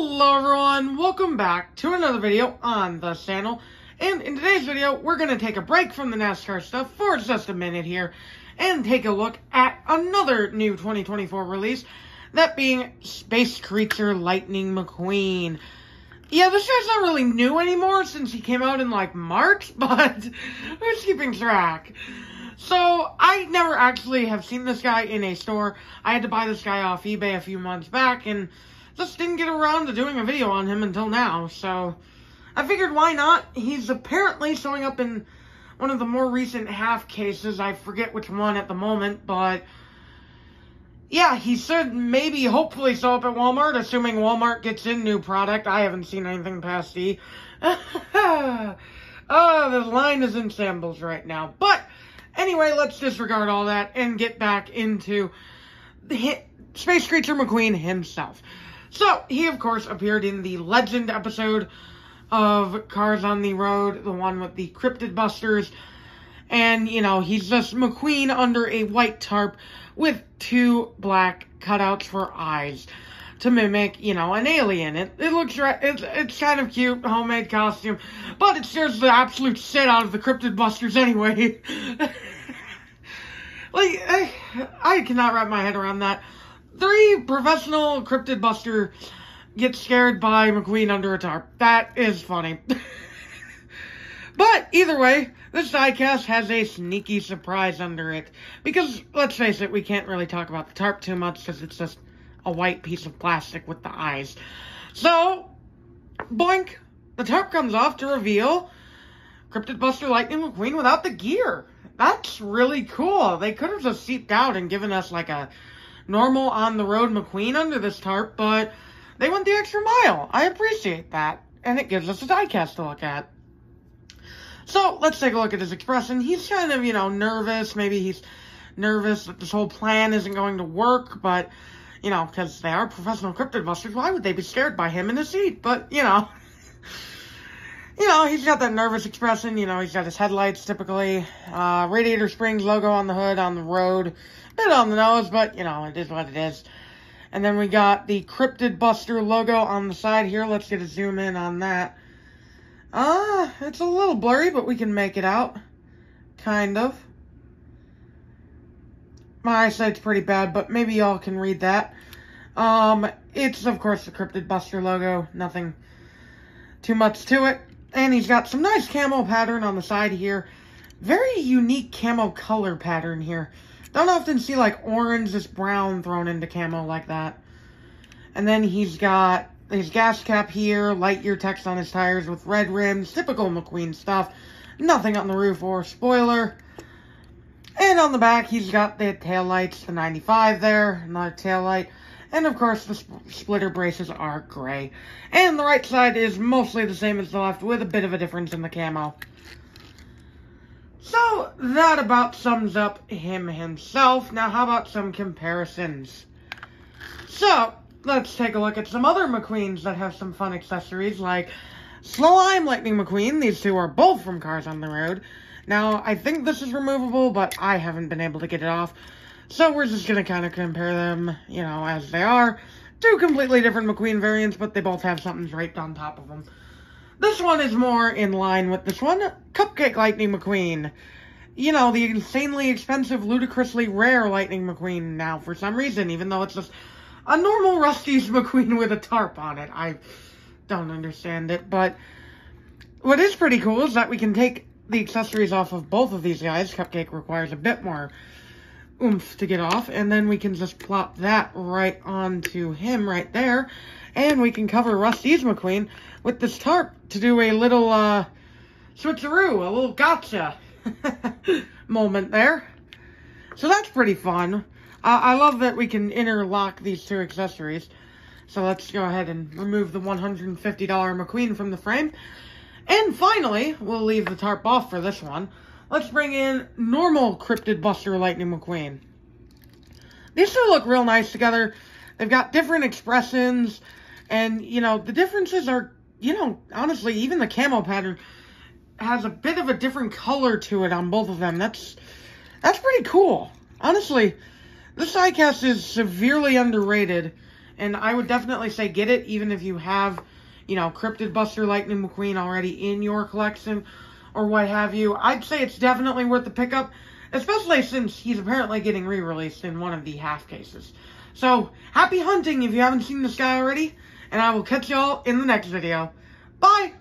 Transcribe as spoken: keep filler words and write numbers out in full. Hello everyone, welcome back to another video on the channel, and in today's video we're going to take a break from the NASCAR stuff for just a minute here and take a look at another new twenty twenty-four release, that being Space Creature Lightning McQueen. Yeah, this guy's not really new anymore since he came out in like March, but who's keeping track? So, I never actually have seen this guy in a store. I had to buy this guy off eBay a few months back and just didn't get around to doing a video on him until now, so I figured why not? He's apparently showing up in one of the more recent half cases. I forget which one at the moment, but yeah, he should maybe hopefully show up at Walmart, assuming Walmart gets in new product. I haven't seen anything past E. Oh, this line is in shambles right now. But anyway, let's disregard all that and get back into the Space Creature McQueen himself. So, he, of course, appeared in the Legend episode of Cars on the Road, the one with the Cryptid Busters. And, you know, he's just McQueen under a white tarp with two black cutouts for eyes to mimic, you know, an alien. It, it looks, it's, it's kind of cute, homemade costume, but it scares the absolute shit out of the Cryptid Busters anyway. Like, I, I cannot wrap my head around that. Three professional Cryptid Buster gets scared by McQueen under a tarp. That is funny. But either way, this diecast has a sneaky surprise under it. Because, let's face it, we can't really talk about the tarp too much because it's just a white piece of plastic with the eyes. So, boink, the tarp comes off to reveal Cryptid Buster Lightning McQueen without the gear. That's really cool. They could have just seeped out and given us like a normal on-the-road McQueen under this tarp, but they went the extra mile. I appreciate that, and it gives us a diecast to look at. So, let's take a look at his expression. He's kind of, you know, nervous. Maybe he's nervous that this whole plan isn't going to work, but, you know, because they are professional Cryptid Busters, why would they be scared by him in the seat? But, you know, you know, he's got that nervous expression. You know, he's got his headlights, typically. Uh, Radiator Springs logo on the hood, on the road. Bit on the nose, but, you know, it is what it is. And then we got the Cryptid Buster logo on the side here. Let's get a zoom in on that. Ah, uh, it's a little blurry, but we can make it out. Kind of. My eyesight's pretty bad, but maybe y'all can read that. Um, it's, of course, the Cryptid Buster logo. Nothing too much to it. And he's got some nice camo pattern on the side here. Very unique camo color pattern here. Don't often see, like, orange, this brown thrown into camo like that. And then he's got his gas cap here, light year text on his tires with red rims, typical McQueen stuff. Nothing on the roof or spoiler. And on the back, he's got the taillights, the ninety-five there, another taillight. And, of course, the sp splitter braces are gray. And the right side is mostly the same as the left, with a bit of a difference in the camo. So, that about sums up him himself. Now, how about some comparisons? So, let's take a look at some other McQueens that have some fun accessories, like Slime Lightning McQueen. These two are both from Cars on the Road. Now, I think this is removable, but I haven't been able to get it off. So, we're just going to kind of compare them, you know, as they are. Two completely different McQueen variants, but they both have something draped on top of them. This one is more in line with this one, Cupcake Lightning McQueen. You know, the insanely expensive, ludicrously rare Lightning McQueen now for some reason, even though it's just a normal Rust-eze McQueen with a tarp on it. I don't understand it, but what is pretty cool is that we can take the accessories off of both of these guys. Cupcake requires a bit more oomph to get off, and then we can just plop that right onto him right there, and we can cover Rust-eze McQueen with this tarp to do a little uh, switcheroo, a little gotcha moment there. So that's pretty fun. Uh, I love that we can interlock these two accessories. So let's go ahead and remove the one hundred fifty dollar McQueen from the frame. And finally, we'll leave the tarp off for this one. Let's bring in normal Cryptid Buster Lightning McQueen. These two look real nice together. They've got different expressions, and, you know, the differences are, you know, honestly, even the camo pattern has a bit of a different color to it on both of them. That's, that's pretty cool. Honestly, this diecast is severely underrated, And I would definitely say get it, even if you have, you know, Cryptid Buster Lightning McQueen already in your collection or what have you. I'd say it's definitely worth the pickup, especially since he's apparently getting re-released in one of the half cases. So, happy hunting if you haven't seen this guy already, and I will catch y'all in the next video. Bye!